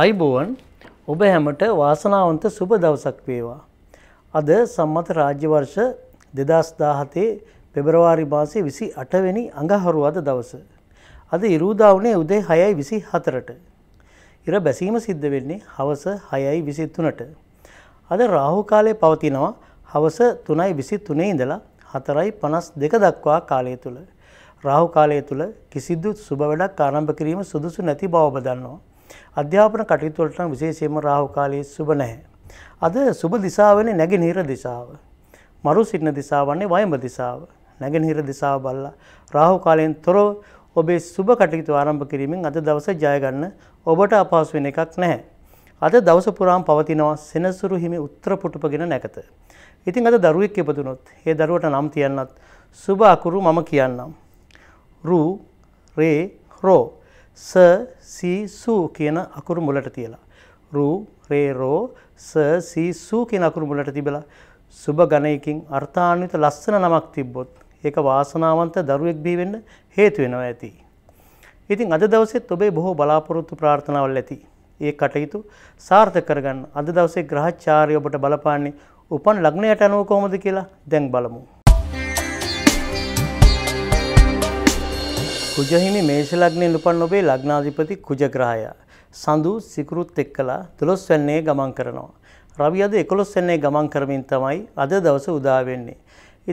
आयुन उभ हेमट वासनावंत शुभ दवसक्वेव अद सम्मत राज्यवर्ष 2010 फेब्रवरी मासे 28 अंगहरुवाद दवस अद 20 उदय 6:24 इर बसीम सिद्धवेन्ने हवस 6:23 अद राहु काले पवतिनवा हवस 3:23 इंदला 4:52 दक्वा काले तुल राहु काले तुल किसिदु शुभ වැඩක් ආරම්භ කිරීම සුදුසු නැති බව බදන්නවා අධ්‍යාපන කටයුතු වලට විශේෂයෙන්ම රාහු කාලයේ සුබ නැහැ අද සුබ දිශාවනේ නැගෙනහිර දිශාව මරු සිටින දිශාවන්නේ වයඹ දිශාව නැගෙනහිර දිශාව බලලා රාහු කාලයෙන් තොරව ඔබේ සුබ කටයුතු ආරම්භ කිරීමෙන් අද දවසේ ජය ගන්න ඔබට අපහසු වෙන එකක් නැහැ අද දවස පුරාම පවතිනවා සෙනසුරු හිමි උත්තර පුටුපගෙන නැකත ඉතින් අද දරුවෙක් ඉපදුනොත් ඒ දරුවට නම් තියන්නත් සුබ අකුරු මම කියන්නම් රු රේ රෝ स सी सू කියන අකුරු මුලට තියලා රු රේ රෝ ස සී සූ කියන අකුරු මුලට තිබලා සුබ ගණයකින් අර්ථාන්විත ලස්සන නමක් තිබ්බොත් ඒක වාසනාවන්ත දරුවෙක් බිහි වෙන්න හේතු වෙනවා ඇති. ඉතින් අද දවසේත් ඔබේ බොහෝ බලාපොරොත්තු ප්‍රාර්ථනාවල් ඇති. ඒ කටයුතු සාර්ථක කරගන්න අද දවසේ ග්‍රහචාර්ය ඔබට බලපාන්නේ උපන් ලග්නයට අනුව කොහොමද කියලා දැන් බලමු. कुजहिमी मेष लग्ने लुपन ओबे लग्नाधिपति कुजग्रहय संधु सिकुरुत एक्कला 12 वेन्ने गमन करනවා रवि අද 11 වෙනි ගමන් කරමින් තමයි අද දවසේ උදා වෙන්නේ.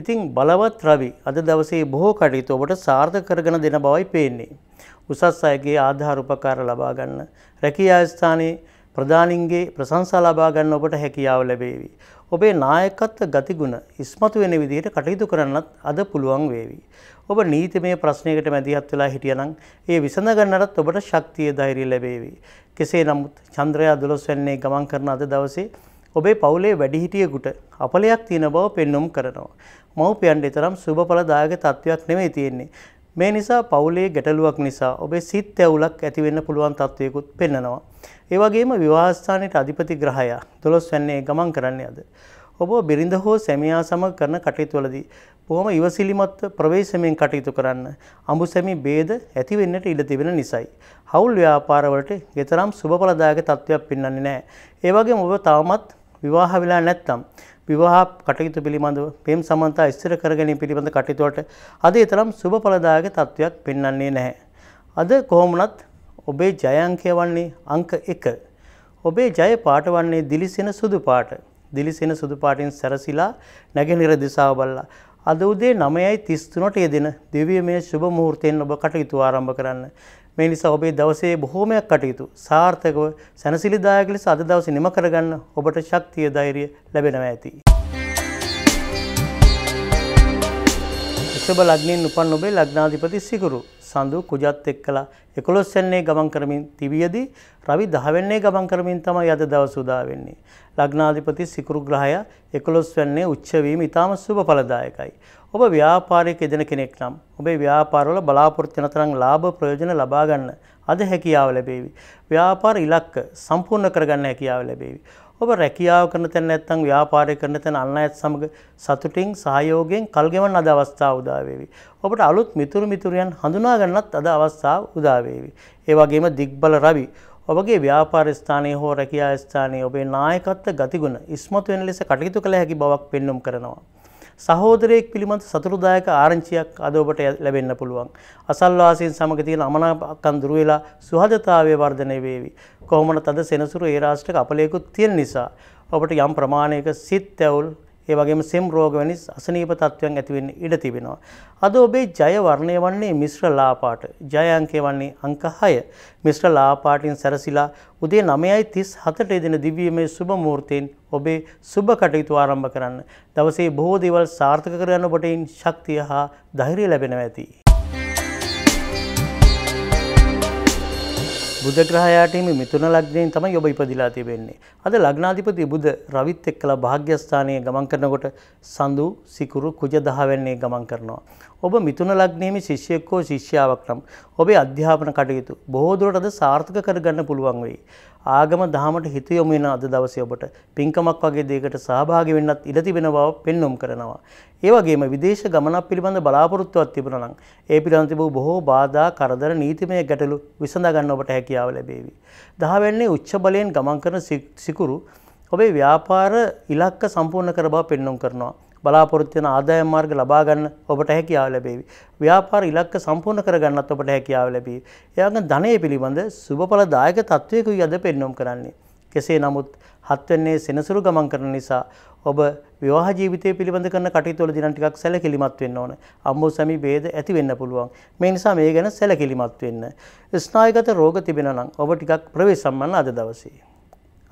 ඉතින් බලවත් රවි අද දවසේ බොහෝ කටයුතු ඔබට සාර්ථක කරගෙන දෙන බවයි පේන්නේ. උසස් අයගේ ආධාර උපකාර ලබා ගන්න, රැකියා ස්ථානයේ ප්‍රදානින්ගේ ප්‍රශංසා ලබා ගන්න ඔබට හැකියාව ලැබේවි. ඔබේ නායකත්ව ගතිගුණ ඉස්මතු වෙන විදිහට කටයුතු කරන්නත් අද පුළුවන් වේවි. ඔබ නීතිමය ප්‍රශ්නයකට මැදිහත් වෙලා හිටියනම් ඒ විසඳ ගන්නටත් ඔබට ශක්තිය ධෛර්යය ලැබේවි. කෙසේ නමුත් චන්ද්‍රයා 12 වෙනි ගමන් කරන අද දවසේ ඔබේ පවුලේ වැඩිහිටියෙකුට අපලයක් තියෙන බව පෙන්වුම් කරනවා. මව්පියන් දෙතරම් සුබඵලදායක තත්වයක් නෙමෙයි තියෙන්නේ. මේ නිසා පවුලේ ගැටලුවක් නිසා ඔබේ සිත් ඇවුලක් ඇති වෙන්න පුළුවන් තත්වයකුත් පෙන්වනවා. ඒ වගේම විවාහ ස්ථානයේ අධිපති ග්‍රහයා 12 වෙනි ගමන් කරන්නේ අද ඔබ බිරිඳ හෝ සැමියා සමග කරන කටයුතුවලදී බොහොම ඉවසිලිමත්ව ප්‍රවේශමෙන් කටයුතු කරන්න අඹුසැමි ભેද ඇති වෙන්නට ඉඩ තිබෙන නිසායි. හවුල් ව්‍යාපාරවලට ඊතරම් සුබඵලදායක තත්ත්වයක් පෙන්වන්නේ නැහැ. ඒ වගේම ඔබ තවමත් විවාහ වෙලා නැත්නම් විවාහ කටයුතු පිළිබඳව ප්‍රේම සම්බන්ධතා ස්ථිර කර ගැනීම පිළිබඳ කටයුතු වලට අද ඊතරම් සුබඵලදායක තත්ත්වයක් පෙන්වන්නේ නැහැ. අද කොහොම වුණත් ඔබේ ජය අංකය වන්නේ අංක 1. ඔබේ ජය පාට වන්නේ දිලිසෙන සුදු පාට. දිලිසෙන සුදු පාටින් සැරසිලා නැගෙනහිර දිශාව බලලා අද උදේ 9:33ට යෙදෙන දිව්‍යමය සුබ මුහුර්තයෙන් ඔබ කටයුතු ආරම්භ කරන්න. මේ නිසා ඔබේ දවසේ බොහෝමයක් කටයුතු සාර්ථකව සැනසෙලිදායක ලෙස අද දවසේ නිම කරගන්න ඔබට ශක්තිය ධෛර්යය ලැබෙනවා ඇති. සුබ ලග්නෙන් උපන් ඔබේ ලග්නාධිපති සිකුරු සඳු කුජත් එක්කලා 11 වෙනි ගමන් කරමින් තිබියදී රවි 10 වෙනි ගමන් කරමින් තමයි අද දවස උදා වෙන්නේ. ලග්නාධිපති සිකුරු ග්‍රහය 11 වෙනි උච්ච වීම ඉතාම සුබ ඵලදායකයි. ඔබ ව්‍යාපාරයක යෙදෙන කෙනෙක් නම් ඔබේ ව්‍යාපාරවල බලාපොරොත්තු වෙන තරම් ලාභ ප්‍රයෝජන ලබා ගන්න අද හැකියාව ලැබේවි. ව්‍යාපාර ඉලක්ක සම්පූර්ණ කරගන්න හැකියාව ලැබේවි. ඔබ රැකියාව කරන තැන නැත්නම් ව්‍යාපාරය කරන තැන අන්ලායත් සමග සතුටින් සහයෝගයෙන් කල් ගෙවන්න අද අවස්ථාව උදා වේවි. ඔබට අලුත් මිතුරියන් හඳුනා ගන්නත් අද අවස්ථාව උදා වේවි. ඒ වගේම දිග්බල රවි ඔබගේ ව්‍යාපාර ස්ථානයේ හෝ රැකියා ස්ථානයේ ඔබේ නායකත්ව ගතිගුණ ඉස්මතු වෙන ලෙස කටයුතු කළ හැකි බවක් පෙන්වුම් කරනවා. සහෝදරයෙක් පිළිබඳ සතුටුදායක ආරංචියක් අද ඔබට ලැබෙන්න පුළුවන්. අසල්වාසීන් සමග තියෙන අමනාපකම් දුර වෙලා සුහදතාවය වර්ධනය වේවි. කොහොමද තද සෙනසුරු ඒ රාශියක අපලයකුත් තියෙන නිසා ඔබට යම් ප්‍රමාණයක සිත් ඇවුල් ඒ වගේම සෙම් රෝග වැනි අසනීප තත්ත්වයන් ඇති වෙන්න ඉඩ තිබෙනවා. අද ඔබේ ජය වර්ණය වන්නේ මිශ්‍ර ලා පාට. ජය අංකය වන්නේ අංක 6. මිශ්‍ර ලා පාටින් සැරසිලා උදේ 9:34ට එදින දිව්‍යමය සුබ මුහුර්තයෙන් ඔබේ සුබ කටයුතු ආරම්භ කරන්න. දවසේ බොහෝ දේවල් සාර්ථක කරගන්න ඔබට ශක්තිය හා ධෛර්යය ලැබෙනවා ඇති. බුධ ග්‍රහයාට මේ මිථුන ලග්නයෙන් තමයි ඔබ ඉපදිලා තිබෙන්නේ. අද ලග්නාධිපති බුධ රවිත් එක්කලා භාග්‍යස්ථානයේ ගමන් කරනකොට සඳු සිකුරු කුජ 10 වෙනි ගමන් කරනවා. ඔබ මිථුන ලග්නයේ ශිෂ්‍යෙක් හෝ ශිෂ්‍යාවක් නම් ඔබේ අධ්‍යාපන කටයුතු බොහෝ දුරට අද සාර්ථක කරගන්න පුළුවන් වෙයි. ආගම දහමට හිත යොමු වෙන අද දවසේ ඔබට පින්කමක් වගේ දෙයකට සහභාගී වෙන්නත් ඉඩ තිබෙන බව පෙන්වුම් කරනවා. ඒ වගේම විදේශ ගමනක් පිළිබඳ බලාපොරොත්තුවක් තිබුණා නම් ඒ පිළිබඳ තිබූ බොහෝ බාධා කරදර නීතිමය ගැටලු විසඳ ගන්න ඔබට හැකියාව ලැබේවි. 10 වෙනි උච්ච බලයෙන් ගමන් කරන සිකුරු ඔබේ ව්‍යාපාර ඉලක්ක සම්පූර්ණ කර බව පෙන්වුම් කරනවා. බලාපොරොත්තු වෙන ආදාය මාර්ග ලබා ගන්න ඔබට හැකියාව ලැබේවි. ව්‍යාපාර ඉලක්ක සම්පූර්ණ කර ගන්නත් ඔබට හැකියාව ලැබේවි. එයාගෙන් ධනය පිළිබඳ සුබඵලදායක තත්වයකුයි අද පෙන්වුම් කරන්නේ. කෙසේ නමුත් 7 වෙනි සෙනසුරු ගමන් කරන නිසා ඔබ විවාහ ජීවිතය පිළිබඳ කරන කටයුතු වලදී නම් ටිකක් සැලකිලිමත් වෙන්න ඕන. අම්මෝසමි ભેද ඇති වෙන්න පුළුවන්. මේ නිසා මේ ගැන සැලකිලිමත් වෙන්න. ස්නායුගත රෝග තිබෙනා නම් ඔබ ටිකක් ප්‍රවේශම්මන්න අද දවසේ.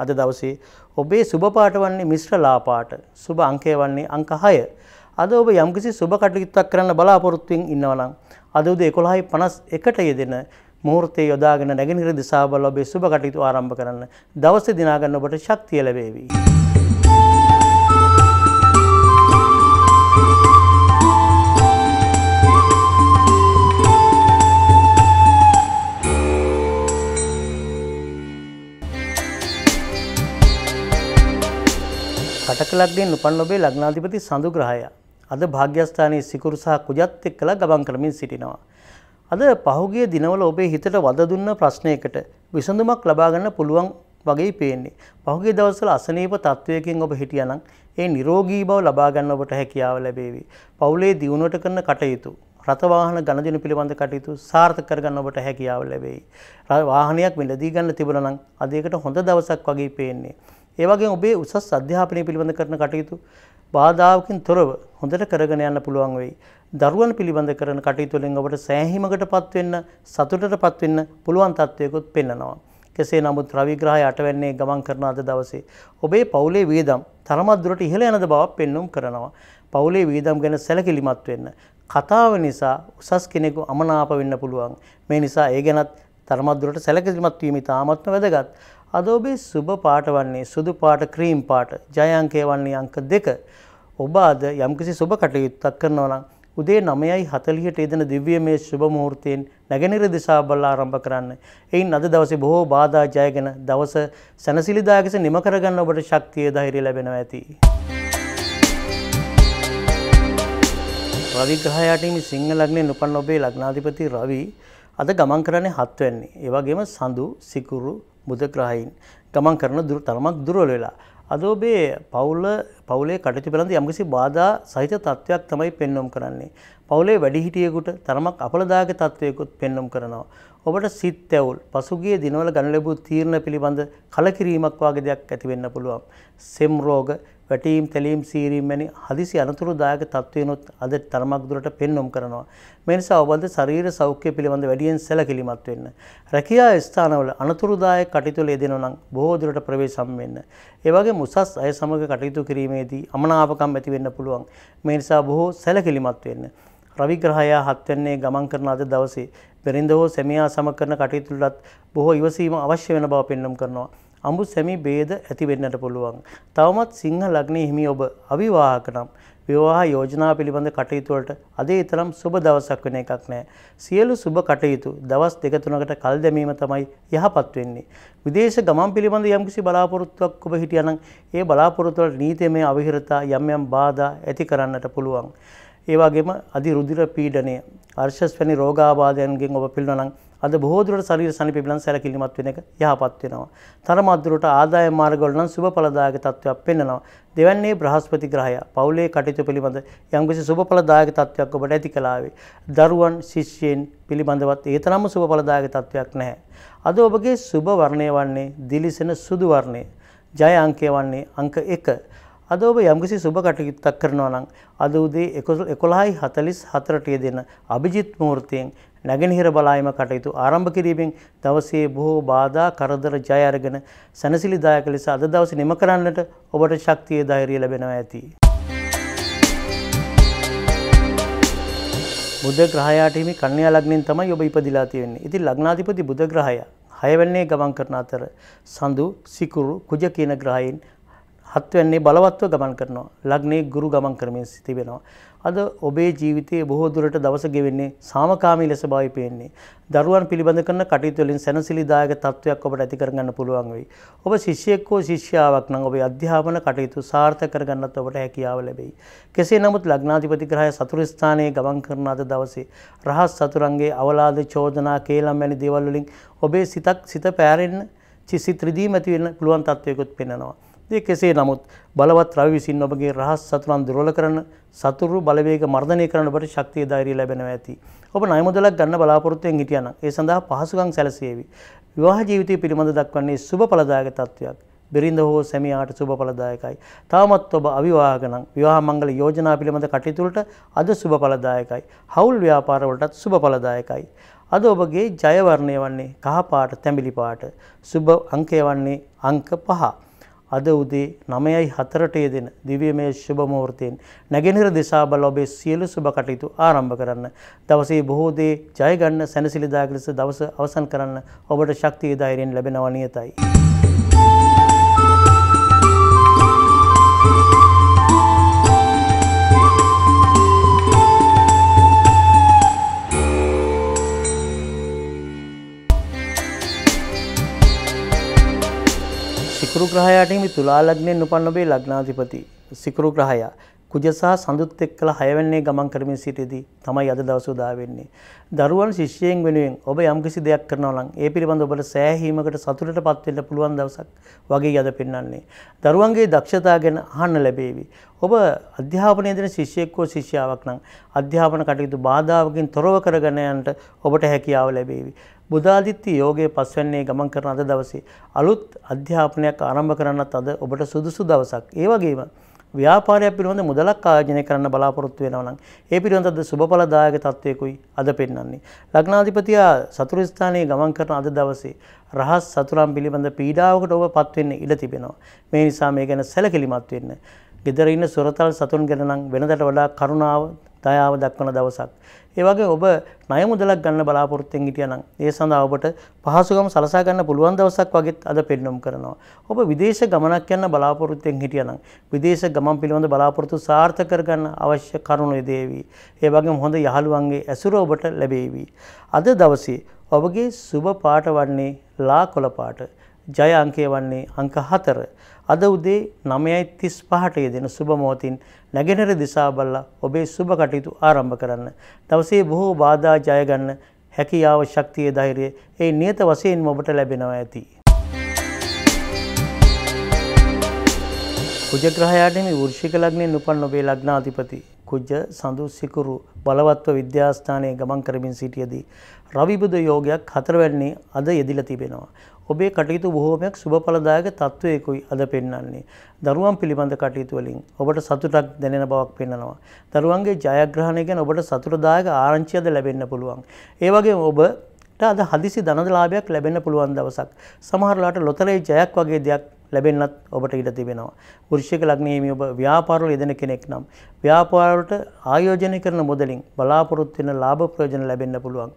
අද දවසේ ඔබේ සුබ පාට වන්නේ මිශ්‍ර ලා පාට. සුබ අංකය වන්නේ අංක 6. අද ඔබ යම්කිසි සුබ කටයුත්තක් කරන්න බලාපොරොත්තුෙන් ඉන්නවා නම් අද උදේ 11:51ට යෙදෙන මුහුර්තයේ යොදාගෙන නැගෙනහිර දිශාව බලා ඔබේ සුබ කටයුතු ආරම්භ කරන්න. දවසේ දිනා ගන්න ඔබට ශක්තිය ලැබේවි. කටක ලග්නයෙන් උපන් ඔබේ ලග්නාධිපති සඳු ග්‍රහය අද භාග්‍යස්ථානයේ සිකුරු සහ කුජත් එක්කලා ගමන් කරමින් සිටිනවා. අද පහුගිය දිනවල ඔබේ හිතට වද දුන්න ප්‍රශ්නයකට විසඳුමක් ලබා ගන්න පුළුවන් වගේ පේන්නේ. පහුගිය දවස්වල අසනීප තත්වයකින් ඔබ හිටියා නම් ඒ නිරෝගී බව ලබා ගන්න ඔබට හැකියාව ලැබේවි. පවුලේ දියුණුවට කරන කටයුතු, රත වාහන ගණදිනු පිළිබඳ කටයුතු සාර්ථක කර ගන්න ඔබට හැකියාව ලැබෙයි. වාහනයක් මිලදී ගන්න තිබුණා නම් අද ඒකට හොඳ දවසක් වගේ පේන්නේ. ඒ වගේම ඔබේ උසස් අධ්‍යාපනය පිළිබඳ කරන කටයුතු බාධාවකින් තොරව හොඳට කරගෙන යන්න පුළුවන් වෙයි. දරුවන් පිළිබඳ කරන කටයුතු වලින් ඔබට සෑහීමකටපත් වෙන්න, සතුටටපත් වෙන්න පුළුවන් තත්වයකොත් පෙන්වනවා. කෙසේ නමුත් රවි ග්‍රහය 8 වෙනි ගමන් කරන අද දවසේ ඔබේ පවුලේ වේදම් තරමක් දුරට ඉහළ යනද බවක් පෙන්වුම් කරනවා. පවුලේ වේදම් ගැන සැලකිලිමත් වෙන්න. කතාව නිසා උසස් කෙනෙකු අමනාප වෙන්න පුළුවන්. මේ නිසා ඒ ගැනත් තරමක් දුරට සැලකිලිමත් වීම ඉතාමත්ම වැදගත්. අද ඔබේ සුබ පාට වන්නේ සුදු පාට, ක්‍රීම් පාට. ජය අංකය වන්නේ අංක 2. ඔබ අද යම්කිසි සුබ කටයුත්තක් කරනවා නම් උදේ 9:40ට යෙදෙන දිව්‍යමය සුබ මුහුර්තයෙන් නැගෙනහිර දිශාව බලා ආරම්භ කරන්න. එයින් අද දවසේ බොහෝ බාධා ජයගෙන දවස සැනසෙලිදායක ලෙස නිම කරගන්න ඔබට ශක්තිය, ධෛර්යය ලැබෙනවා ඇති. රවි ග්‍රහයාට මේ සිංහ ලග්නයේ උපන් ඔබේ ලග්නාධිපති රවි අද ගමන් කරන්නේ 7 වෙනි. ඒ වගේම සඳු, සිකුරු, බුධ ග්‍රහයන් ගමන් කරන දුර තරමක් දුර්වල වෙලා. අද ඔබේ පවුලේ කටයුතු පිළිබඳ යම්කිසි බාධා සහිත තත්වයක් තමයි පෙන්වම් කරන්නේ. පවුලේ වැඩිහිටියෙකුට තරමක් අපලදායක තත්වයකොත් පෙන්වම් කරනවා. ඔබට සිත් ඇවුල්, පසුගිය දිනවල ගන්න ලැබූ තීරණ පිළිබඳ කලකිරීමක් වගේ දෙයක් ඇති වෙන්න පුළුවන්. සෙම් රෝග, වැටීම්, තැලීම්, සීරීම් වැනි හදිසි අනතුරුදායක තත්වයනොත් අද තරමක් දුරට පෙන්වම් කරනවා. මේ නිසා ඔබ ශරීර සෞඛ්‍ය පිළිබඳ වැඩියෙන් සැලකිලිමත් වෙන්න. රැකියා ස්ථානවල අනතුරුදායක කටයුතු වල යෙදෙනවා නම් බොහෝ දුරට ප්‍රවේශම් වෙන්න. ඒ වගේම උසස් අය සමග කටයුතු කිරීමේදී අමනාපකම් ඇති වෙන්න පුළුවන්. මේ නිසා බොහෝ සැලකිලිමත් වෙන්න. රවි ග්‍රහය 7 වෙනි ගමන් කරන අද දවසේ බෙරිඳ හෝ සැමියා සමග කරන කටයුතු වලත් බොහෝ ඉවසීම අවශ්‍ය වෙන බව පෙන්වම් කරනවා. අඹු සැමි ભેද ඇති වෙන්නට පුළුවන්. තවමත් සිංහ ලග්නයේ හිමි ඔබ අවිවාහක නම් විවාහ යෝජනා පිළිබඳ කටයුතු වලට අද ඊතරම් සුබ දවසක් වෙන එකක් නැහැ. සියලු සුබ කටයුතු දවස් 2-3කට කල් දැමීම තමයි යහපත් වෙන්නේ. විදේශ ගමන් පිළිබඳ යම්කිසි බලාපොරොත්තුවක් ඔබ හිටියා නම් ඒ බලාපොරොත්තු වල නීතිමය අවහිරතා යම් බාධා ඇති කරන්නට පුළුවන්. ඒ වගේම අධි රුධිර පීඩනය, අර්ශස්වැනි රෝගාබාධයන්ගෙන් ඔබ පිළිනොන නම් අද බොහෝ දුරට ශරීර සනීපිබලන් සැලකිලිමත් වෙන එක යහපත් වෙනවා. තරම අදුරට ආදාය මාර්ගවල නම් සුබඵලදායක තත්ත්වයක් පෙන්වනවා. දෙවන්නේ බ්‍රහස්පති ග්‍රහය පවුලේ කටයුතු පිළිබඳ යම්කිසි සුබඵලදායක තත්ත්වයක් ඔබට ඇති කළාවේ. දරුවන්, ශිෂ්‍යයන් පිළිබඳවත් ඒ තරම්ම සුබඵලදායක තත්ත්වයක් නැහැ. අද ඔබගේ සුබ වර්ණය වන්නේ දිලිසෙන සුදු වර්ණය. ජය අංකය වන්නේ අංක 1. අද ඔබ යම්කිසි සුබ කටයුත්තක් කරනවා නම් අද උදේ 11:44ට යෙදෙන අභිජිත් මුහුර්තයෙන් නැගෙනහිර බලායම කටයුතු ආරම්භ කිරීමෙන් දවසේ බොහෝ බාධා කරදර ජය අරගෙන සැනසෙලිදායක ලෙස අද දවසේ නිම කරන්නට ඔබට ශක්තිය, ධෛර්යය ලැබෙනවා ඇති. බුධ ග්‍රහයාට හිමි කන්‍යා ලග්නෙන් තමයි ඔබ ඉපදිලා තියෙන්නේ. ඉතින් ලග්නාධිපති බුධ ග්‍රහයා 6 වෙනි ගමන් කරන අතර සඳු, සිකුරු, කුජ කියන ග්‍රහයන් हत्वें बलवत्व गमन करना लग्ने गुरु गमन करने स्थिति वेनवा अद ओबे जीविते බොහෝ දුරට දවස ගෙවෙන්නේ සාමකාමී ලෙස බවයි පේන්නේ. දරුවන් පිළිබඳ කරන කටයුතු වලින් සැනසෙලිදායක තත්වයක් ඔබට ඇති කරගන්න පුළුවන් වෙයි. ඔබ ශිෂ්‍යෙක් හෝ ශිෂ්‍යාවක් නම් ඔබේ අධ්‍යාපන කටයුතු සාර්ථක කරගන්නත් ඔබට හැකියාව ලැබෙයි. කෙසේ නමුත් ලග්නාධිපති ග්‍රහය සතුරු ස්ථානයේ ගමන් කරන අද දවසේ රහස් සතුරුන්ගේ අවලාද චෝදනා කේලම් වැනි දේවල් වලින් ඔබේ සිත පෑරෙන්න චිසිත්‍රිදීම ඇති වෙන පුළුවන් තත්වයකට පෙන්වනවා. ये कैसे नमुत बलवत् रवि विसीन बगे रहस्य सतुरां दुर्वलकरण सतुरु बलवेग मर्दनीकरण बट शक्ति दायरी लभनती अब नयमुदल गन्न बलापुरते गिटियान ये सदा पहसुगांग सलसेवी विवाह जीविते पिलिबंद दक्वन्ने शुभ फलदायक तत्वयाक बिरिंद हो सेमी आठ शुभ फलदायकई तामत्तोब अविवाहगण विवाह मंगल योजना पिलिबंद कटितुलट अद शुभ फलदायकई हौल व्यापार वलटत शुभ फलदायकई अद बगे जयवर्णयवन्ने कह पाठ तमिली पाठ शुभ अंकयवन्ने अंक 5 අද උදේ 9:04ට යෙදෙන දිව්‍යමය සුබ මුහුර්තයෙන් නැගෙනහිර දිසා බල ඔබේ සියලු සුබ කටයුතු ආරම්භ කරන්න. දවසේ බොහෝ දේ ජය ගන්න සැනසෙලිදායක ලෙස දවස අවසන් කරන්න ඔබට ශක්තිය ධෛර්යයෙන් ලැබෙනවා නියතයි. සිකුරු ග්‍රහයාට මේ තුලා ලග්නයෙන් උපන් ඔබේ ලග්නාධිපති සිකුරු ග්‍රහයා කුජ සහ සඳුත් එක්කලා 6 වෙන්නේ ගමන් කරමින් සිටියේදී තමයි අද දවස උදා වෙන්නේ. දරුවන් ශිෂ්‍යයන් වෙනුවෙන් ඔබ යම්කිසි දෙයක් කරනවා නම් ඒ පිළිබඳ ඔබට සෑහීමකට සතුටටපත් වෙන්න පුළුවන් දවසක් වගේ අද පෙන්වන්නේ. දරුවන්ගේ දක්ෂතා ගැන අහන්න ලැබේවි. ඔබ අධ්‍යාපනයේ දෙන ශිෂ්‍යෙක් හෝ ශිෂ්‍යාවක් නම් අධ්‍යාපන කටයුතු බාධාවකින් තොරව කරගෙන යන්නට ඔබට හැකියාව ලැබේවි. බුධාදිත්‍ය යෝගයේ පස්වැන්නේ ගමන් කරන අද දවසේ අලුත් අධ්‍යාපනයක් ආරම්භ කරන්නත් අද ඔබට සුදුසු දවසක්. ඒ වගේම ව්‍යාපාරය පිළිබඳ මුදලක් ආයෝජනය කරන්න බලාපොරොත්තු වෙනවා නම් ඒ පිළිබඳ අද සුබඵලදායක තත්වයකුයි අද පෙන්වන්නේ. ලග්නාධිපතියා සතුරු ස්ථානයේ ගමන් කරන අද දවසේ රහස් සතුරන් පිළිබඳ පීඩාවකට ඔබපත් වෙන්න ඉඩ තිබෙනවා. මේ නිසා මේ ගැන සැලකිලිමත් වෙන්න. ගෙදර ඉන්න සොරතල් සතුන් ගැන නම් වෙනදට වඩා කරුණාව දයාව දක්වන දවසක්. ඒ වගේ ඔබ ණය මුදලක් ගන්න බලාපොරොත්තුෙන් හිටියා නම් ඒ සඳහා ඔබට පහසුකම් සලසා ගන්න පුළුවන් දවසක් වගේත් අද පෙන්වුම් කරනවා. ඔබ විදේශ ගමනක් යන බලාපොරොත්තුෙන් හිටියා නම් විදේශ ගමන් පිළිබඳ බලාපොරොත්තු සාර්ථක කරගන්න අවශ්‍ය කරුණු දෙවි. ඒ වගේම හොඳ යහළුවන්ගේ ඇසුර ඔබට ලැබේවි. අද දවසේ ඔබගේ සුබ පාට වන්නේ ලා කොළ පාට. ජය අංකය වන්නේ අංක 4. අද උදේ 9:35ට යෙදෙන සුබ මොහොතින් නැගෙනහිර දිසා බලලා ඔබේ සුබ කටයුතු ආරම්භ කරන්න. දවසේ බොහෝ බාධා ජය ගන්න හැකියාව, ශක්තිය, ධෛර්යය ඒ නියත වශයෙන්ම ඔබට ලැබෙනවා ඇති. කුජ ග්‍රහයාට මේ වෘශ්චික ලග්නයෙන් උපන් ඔබේ ලග්නාධිපති කුජ සඳු සිකුරු බලවත්ව විද්‍යාස්ථානයේ ගමන් කරමින් සිටියේදී රවි බුධ යෝගයක් 4 වෙනි අද යෙදිලා තිබෙනවා. ඔබේ කටයුතු බොහෝමයක් සුබඵලදායක තත්වයකයි අද පෙන්වන්නේ. දරුවන් පිළිබඳ කටයුතු වලින් ඔබට සතුටක් දැනෙන බවක් පෙන්වනවා. දරුවන්ගේ ජයග්‍රහණය ගැන ඔබට සතුටදායක ආරංචිය අද ලැබෙන්න පුළුවන්. ඒ වගේම ඔබට අද හදිසි ධනලාභයක් ලැබෙන්න පුළුවන් දවසක්. සමහරලාට ලොතරේ ජයක් වගේ දෙයක් ලැබෙන්නත් ඔබට ඉඩ තිබෙනවා. වෘශ්චික ලග්නයේ මේ ඔබ ව්‍යාපාරවල යෙදෙන කෙනෙක් නම් ව්‍යාපාරවලට ආයෝජනය කරන මොඩලින් බලාපොරොත්තු වෙන ලාභ ප්‍රයෝජන ලැබෙන්න පුළුවන්.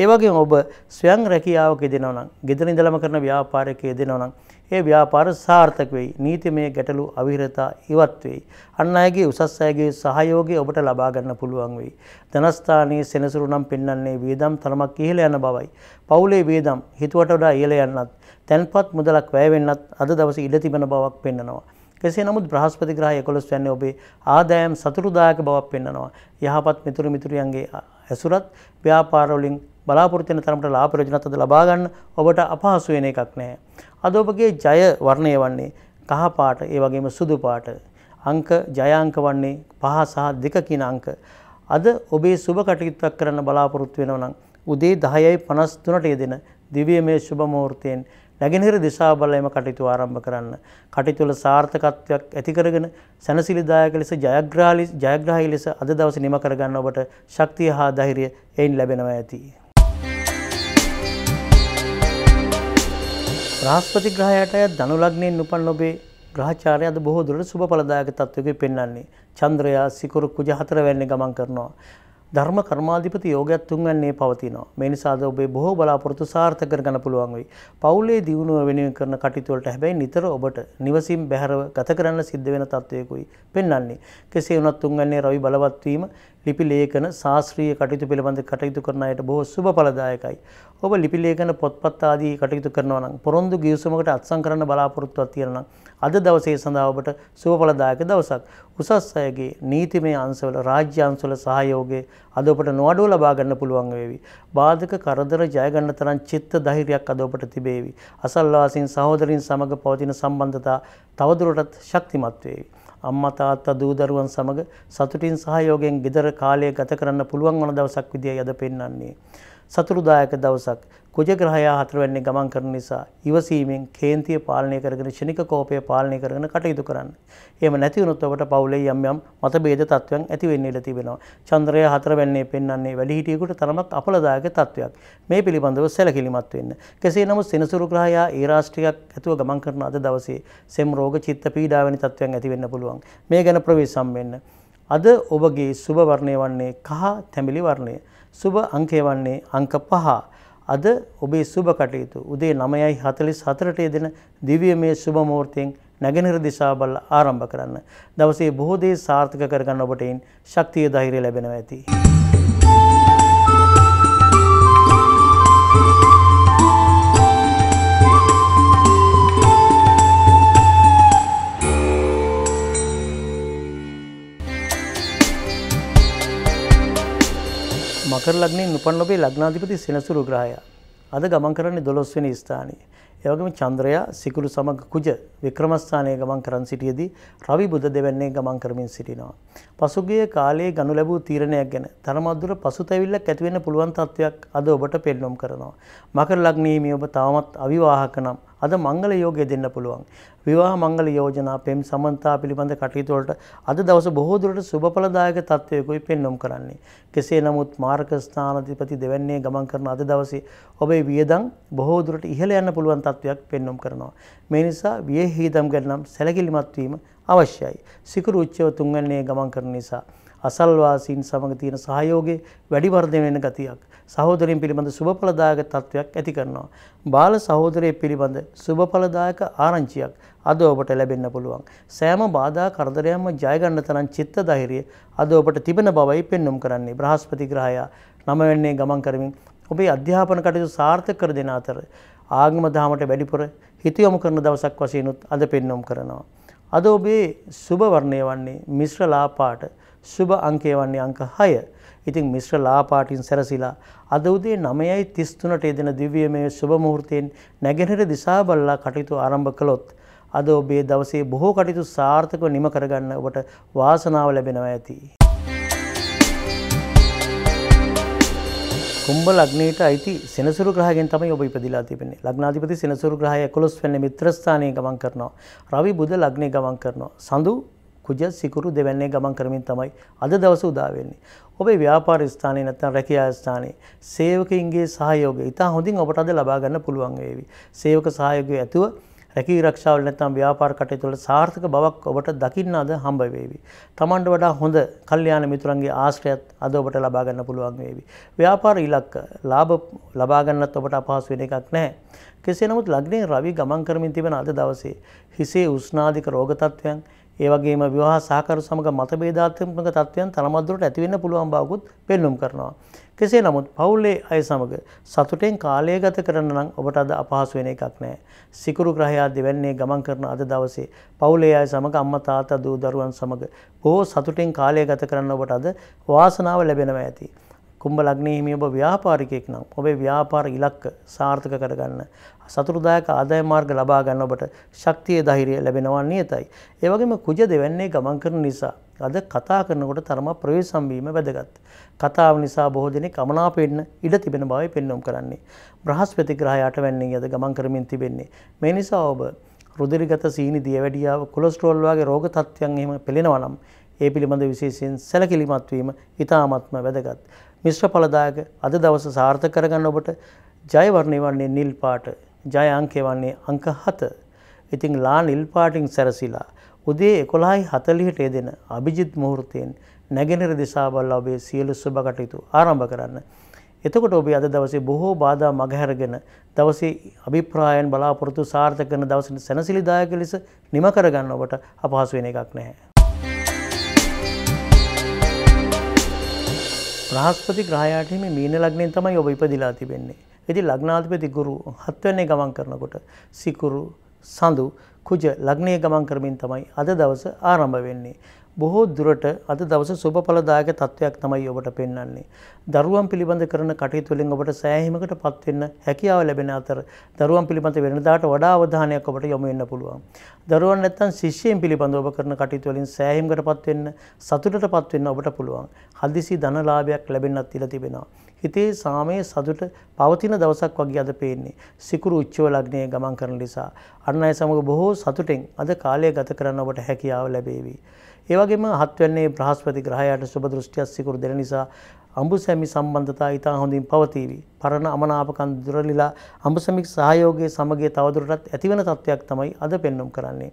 ඒ වගේම ඔබ ස්වයං රැකියාවක යෙදෙනවා නම්, ගෙදර ඉඳලම කරන ව්‍යාපාරයක යෙදෙනවා නම්, ඒ ව්‍යාපාර සාර්ථක වෙයි. නීතිමය ගැටලු අවිරතා ඉවත් වෙයි. අන් අයගේ උසස් අයගේ සහයෝගය ඔබට ලබා ගන්න පුළුවන් වෙයි. ධනස්ථානයේ සෙනසුරු නම් පෙන්වන්නේ වේදම් තරමක් ඉහළ යන බවයි. පවුලේ වේදම් හිතුවට වඩා ඉහළ යන්නත්, තැන්පත් මුදලක් වැය වෙන්නත් අද දවසේ ඉඩ තිබෙන බවක් පෙන්වනවා. කෙසේ නමුත් බ්‍රහස්පති ග්‍රහය 11 වෙනි ඔබේ ආදායම් සතුටුදායක බවක් පෙන්වනවා. යහපත් මිතුරියන්ගේ ඇසුරත් ව්‍යාපාර වලින් බලාපොරොත්තු වෙන තරමට ලාභ ප්‍රයෝජනත් අද ලබා ගන්න ඔබට අපහසු වෙන එකක් නැහැ. අද ඔබගේ ජය වර්ණය වන්නේ කහ පාට, ඒ වගේම සුදු පාට. අංක ජය අංක වන්නේ 5 සහ 2 කියන අංක. අද ඔබේ සුබ කටයුත්තක් කරන්න බලාපොරොත්තු වෙනවා නම් උදේ 10:53ට යෙදෙන දිව්‍යමය සුබ මුහුර්තයෙන් නැගෙනහිර දිසා බලයම කටයුතු ආරම්භ කරන්න. කටයුතු වල සාර්ථකත්වයක් ඇති කරගෙන සැනසෙලිදායක ලෙස ජයග්‍රාහී ලෙස අද දවසේ නිම කරගන්න ඔබට ශක්තිය හා ධෛර්යය එයින් ලැබෙනවා ඇති. බ්‍රහස්පති ග්‍රහයාට ධනු ලග්නයෙන් උපන් ඔබේ ග්‍රහචාරය අද බොහෝ දුරට සුබ ඵලදායක තත්වයක පෙන්වන්නේ. චන්ද්‍රයා සිකුරු කුජ 4 වෙනි ගමන් කරනවා. ධර්ම කර්මාධිපති යෝගයත්තුන් වන්නේ පවතිනවා. මේ නිසාද ඔබේ බොහෝ බලාපොරොත්තු සාර්ථක කරගන්න පුළුවන් වෙයි. පවුලේ දියුණුව වෙනුවෙන් කරන කටයුතු වලට හැබැයි නිතර ඔබට නිවසින් බැහැරව ගත කරන්න සිද්ධ වෙන තත්වයකුයි පෙන්වන්නේ. කෙසේ වුණත් තුන් වන්නේ රවි බලවත් වීම ලිපි ලේඛන ශාස්ත්‍රීය කටයුතු පිළිබඳ කටයුතු කරන අයට බොහෝ සුබ ඵලදායකයි. ඔබ ලිපි ලේඛන පොත්පත් ආදී කටයුතු කරනවා නම් පොරොන්දු ගිවිසුමකට අත්සන් කරන්න බලාපොරොත්තුවක් තියෙනවා නම් අද දවසේ සඳහා ඔබට සුබ ඵලදායක දවසක්. උසස් අයගේ නීතිමය අංශවල රාජ්‍ය අංශවල සහයෝගය අද ඔබට නොඅඩුව ලබා ගන්න පුළුවන් වේවි. බාධක කරදර ජය ගන්න තරම් චිත්ත ධෛර්යයක් අද ඔබට තිබේවි. අසල්වාසීන් සහෝදරින් සමග පවතින සම්බන්ධතා තවදුරටත් ශක්තිමත් වේවි. අම්මා තාත්තා දූ දරුවන් සමග සතුටින් සහයෝගයෙන් ගෙදර කාලය ගත කරන්න පුළුවන් වන දවසක් විදියයි අද පෙන්වන්නේ. සතුටුදායක දවසක්. කුජ ග්‍රහයා හතරවැන්නේ ගමන් කරන නිසා ඉවසීමෙන් කේන්තිය පාලනය කරගෙන ශනික කෝපය පාලනය කරගෙන කටයුතු කරන්න. එහෙම නැති වුණොත් ඔබට පවුලේ යම් යම් මතභේද තත්වයන් ඇති වෙන්න ඉඩ තිබෙනවා. චන්ද්‍රයා හතරවැන්නේ පෙන්වන්නේ වැඩිහිටියෙකුට තරමක් අපලදායක තත්වයක්. මේ පිළිබඳව සැලකිලිමත් වෙන්න. කෙසේ නමුත් සෙනසුරු ග්‍රහයා ඒ රාශියක් ඇතුව ගමන් කරන අද දවසේ සෙම් රෝග චිත්ත පීඩා වැනි තත්වයන් ඇති වෙන්න පුළුවන්. මේ ගැන ප්‍රවේශම් වෙන්න. අද ඔබගේ සුබ වර්ණය වන්නේ කහ තැඹිලි වර්ණය. සුබ අංකය වන්නේ අංක 5. අද ඔබේ සුබ කටයුතු උදේ 9:44ට යෙදෙන දිව්‍යමය සුබ මුහුර්තයෙන් නැගෙනහිර දිශාව බලා ආරම්භ කරන්න. දවසේ බොහෝ දේ සාර්ථක කරගන්න ඔබට එයින් ශක්තිය ධෛර්යය ලැබෙනවා ඇති. මකර ලග්නයේ උපන් ඔබේ ලග්නාධිපති සෙනසුරු ග්‍රහයා අද ගමන් කරන්නේ 12 වෙනි ස්ථානයේ. ඒ වගේම චන්ද්‍රයා සිකුරු සමග කුජ වික්‍රමස්ථානයේ ගමන් කරන් සිටියේදී රවි බුධ දෙවන්නේ ගමන් කරමින් සිටිනවා. පසුගිය කාලයේ ගනු ලැබූ තීරණයක් ගැන තරමද්දුර පසුතැවිල්ලක් ඇති වෙන්න පුළුවන් තත්වයක් අද ඔබට පෙන්වම් කරනවා. මකර ලග්නයේ මේ ඔබ තවමත් අවිවාහක නම් අද මංගල යෝගය දෙන්න පුළුවන්. විවාහ මංගල යෝජනා පෙම් සමන්තා පිළිබඳ කටයුතු වලට අද දවස බොහෝ දුරට සුබඵලදායක තත්ත්වයකයි පෙන්වම් කරන්නේ. කෙසේ නමුත් මාර්ග ස්ථානාධිපති දෙවන්නේ ගමන් කරන අද දවසේ ඔබේ වියදම් බොහෝ දුරට ඉහළ යන්න පුළුවන් තත්ත්වයක් පෙන්වම් කරනවා. මේ නිසා වියේ හිදම් ගන්නම් සැලකිලිමත් වීම අවශ්‍යයි. සිකුරු උච්චව තුන්වැන්නේ ගමන් කරන නිසා අසල්වාසීන් සමග තියෙන සහයෝගයේ වැඩි වර්ධනය වෙන ගතියක් සහෝදරයන් පිළිබඳ සුබඵලදායක තත්වයක් ඇති කරනවා. බාල සහෝදරයෙක් පිළිබඳ සුබඵලදායක ආරංචියක් අද ඔබට ලැබෙන්න පුළුවන්. සෑම බාධා කරදරයක්ම ජය ගන්න තරම් චිත්ත ධෛර්යය අද ඔබට තිබෙන බවයි පෙන්වම් කරන්නේ. බ්‍රහස්පති ග්‍රහයා 9 වෙනි ගමන් කරමින් ඔබේ අධ්‍යාපන කටයුතු සාර්ථක කර දෙන අතර ආගම දහමට වැඩිපුර හිත යොමු කරන දවසක් වශයෙන් උත් අද පෙන්වම් කරනවා. අද ඔබේ සුබ වර්ණය වන්නේ මිශ්‍ර ලා පාට. සුබ අංකය වන්නේ අංක 6. ඉතින් මිශ්‍ර ලා පාටින් සැරසිලා අද උදේ 9:33ට යෙදෙන දිව්‍යමය සුබ මුහුර්තයෙන් නැගෙනහිර දිශා බලලා කටයුතු ආරම්භ කළොත් අද ඔබේ දවසේ බොහෝ කටයුතු සාර්ථකව නිම කරගන්න ඔබට වාසනාව ලැබෙනවා ඇති. කුම්භ ලග්නයට අයිති සෙනසුරු ග්‍රහයෙන් තමයි ඔබ ඉපදිලා තිබෙන්නේ. ලග්නාධිපති සෙනසුරු ග්‍රහය 11 වෙනි මිත්‍රස්ථානයේ ගමන් කරනවා. රවි බුධ ලග්නයේ ගමන් කරනවා. සඳු කුජ සිකුරු දෙවන්නේ ගමන් කරමින් තමයි අද දවස උදා වෙන්නේ. ඔබේ ව්‍යාපාර ස්ථානයේ නැත්නම් රැකියා ස්ථානයේ සේවකයින්ගේ සහයෝගය ඉතා හොඳින් ඔබට අද ලබා ගන්න පුළුවන් වේවි. සේවක සහයෝගය ඇතුව රැකී ආරක්ෂාව නැත්නම් ව්‍යාපාර කටයුතු වල සාර්ථක බවක් ඔබට දකින්න අද හම්බ වේවි. තමන්ට වඩා හොඳ කල්යාණ මිතුරන්ගේ ආශ්‍රයත් අද ඔබට ලබා ගන්න පුළුවන් වේවි. ව්‍යාපාර ඉලක්ක ලාභ ලබා ගන්නත් ඔබට අපහසු වෙන එකක් නැහැ. කෙසේ නමුත් ලග්නයේ රවි ගමන් කරමින් තිබෙන අද දවසේ හිසේ උෂ්ණාධික රෝග තත්වයන් ඒ වගේම විවාහ සහකරු සමග මතභේදාත්මක තත්වයන් තරමද්දුරට ඇති වෙන්න පුළුවන් බවකුත් පෙන්වම් කරනවා. කෙසේ නමුත් පවුලේ අය සමග සතුටෙන් කාලය ගත කරන්න නම් ඔබට අද අපහසු වෙන එකක් නැහැ. සිකුරු ග්‍රහයා දෙවන්නේ ගමන් කරන අද දවසේ පවුලේ අය සමග අම්මා තාත්තා දූ දරුවන් සමග බොහෝ සතුටෙන් කාලය ගත කරන්න ඔබට අද වාසනාව ලැබෙනවා ඇති. කුම්භ ලග්නයේ හිමි ඔබ ව්‍යාපාරිකයෙක් නම් ඔබේ ව්‍යාපාර ඉලක්ක සාර්ථක කරගන්න සතුටුදායක ආදාය මාර්ග ලබා ගන්න ඔබට ශක්තිය ධෛර්යය ලැබෙනවා නියතයි. ඒ වගේම කුජ දෙවන්නේ ගමන් කරන නිසා අද කතා කරනකොට තරම ප්‍රවේශම් වීම වැදගත්. කතාව නිසා බොහෝ දෙනෙක් අමනාප වෙන්න ඉඩ තිබෙන බවයි පෙන්වම් කරන්නේ. බ්‍රහස්පති ග්‍රහය 8 වෙනි අද ගමන් කරමින් තිබෙන්නේ. මේ නිසා ඔබ රුධිරගත සීනි දියවැඩියාව කොලෙස්ටරෝල් වගේ රෝග තත්ත්වයන් එහෙම පෙළෙනවා නම් ඒ පිළිබඳ විශේෂයෙන් සැලකිලිමත් වීම ඉතාමත්ම වැදගත්. මිශ්‍ර ඵලදායක අද දවස සාර්ථක කරගන්න ඔබට ජය වර්ණය වන්නේ නිල් පාට. ජය අංකය වන්නේ අංක 7. ඉතින් ලා නිල් පාටින් සැරසිලා උදේ 11:40ට යෙදෙන අභිජිත් මුහුර්තයෙන් නැගෙනහිර දිසා බලලා ඔබේ සියලු සුබ කටයුතු ආරම්භ කරන්න. එතකොට ඔබ අද දවසේ බොහෝ බාධා මගහැරගෙන දවසේ අභිප්‍රායන් බලාපොරොත්තු සාර්ථක කරන දවසේ සැනසෙලිදායක ලෙස නිම කරගන්න ඔබට අපහසු වෙන එකක් නැහැ. बृहस्पति ग्रहयाट में मीन लग्न तमय उपदिला यदि लग्नाधिपति गुरु हत्वने गमन करनकोट सिकुरु सांदु कुज लग्ने गमन करमिन तमय अद दवस आरंभ वेन्ने බොහෝ දුරට අද දවසේ සුබ ඵලදායක තත්වයක් තමයි ඔබට පෙන්වන්නේ. දරුවන් පිළිබඳ කරන කටයුතු වලින් ඔබට සෑහීමකටපත් වෙන්න හැකියාව ලැබෙන අතර දරුවන් පිළිබඳ වෙනදාට වඩා අවධානයක් ඔබට යොමු වෙන්න පුළුවන්. දරුවන් නැත්නම් ශිෂ්‍යයන් පිළිබඳ ඔබ කරන කටයුතු වලින් සෑහීමකටපත් වෙන්න සතුටටපත් වෙන්න ඔබට පුළුවන්. හදිසි ධනලාභයක් ලැබෙන්නත් ඉඩ තිබෙනවා. හිතේ සාමයේ සතුට පවතින දවසක් වගේ අද පේන්නේ. සිකුරු උච්චව ලග්නයේ ගමන් කරන නිසා අන් අය සමග බොහෝ සතුටෙන් අද කාලය ගත කරන්න ඔබට හැකියාව ලැබේවි. ඒ වගේම හත්වැන්නේ බ්‍රහස්පති ග්‍රහයාට සුබ දෘෂ්ටියක් සිකුරු දෙන නිසා අඹුසැමි සම්බන්ධතා ඉතා හොඳින් පවතිවි. පරණ අමනාපකම් දුරලිලා අඹුසැමි සහයෝගයේ සමගිය තවදුරටත් ඇතිවන තත්වයක් තමයි අද පෙන්වුම් කරන්නේ.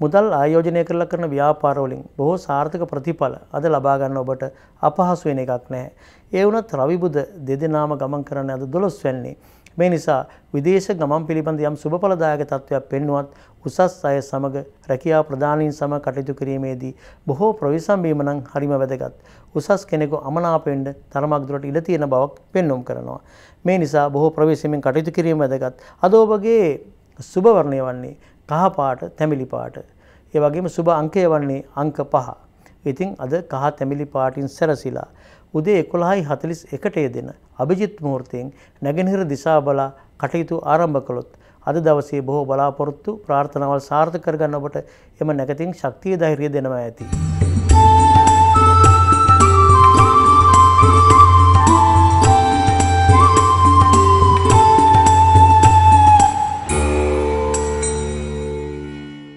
මුදල් ආයෝජනය කරලා කරන ව්‍යාපාර වලින් බොහෝ සාර්ථක ප්‍රතිඵල අද ලබා ගන්න ඔබට අපහසු වෙන එකක් නැහැ. ඒ වුණත් රවි බුද දෙදෙනාම ගමන් කරන්නේ අද 12 වෙනි. මේ නිසා විදේශ ගමන් පිළිබඳ යම් සුබඵලදායක තත්ත්වයක් පෙන්වුවත් උසස් අය සමග රැකියා ප්‍රදානීන් සමග කටයුතු කිරීමේදී බොහෝ ප්‍රවිසම් වීම නම් හරිම වැදගත්. උසස් කෙනෙකු අමනාප වෙන්න තරමක් දුරට ඉඩ තියෙන බවක් පෙන්වුම් කරනවා. මේ නිසා බොහෝ ප්‍රවිසමෙන් කටයුතු කිරීම වැදගත්. අද ඔබගේ සුබ වර්ණය වන්නේ කහ පාට, තැඹිලි පාට. ඒ වගේම සුබ අංකය වන්නේ අංක 5. ඉතින් අද කහ තැඹිලි පාටින් සැරසිලා උදේ 11:41ට යෙදෙන අභිජිත් මුහුර්තයෙන් නැගෙනහිර දිසා බලා කටයුතු ආරම්භ කළොත් අද දවසේ බොහෝ බලාපොරොත්තු ප්‍රාර්ථනාවල් සාර්ථක කරගන්න ඔබට එම නැගතින් ශක්තිය ධෛර්යය දෙනවා ඇති.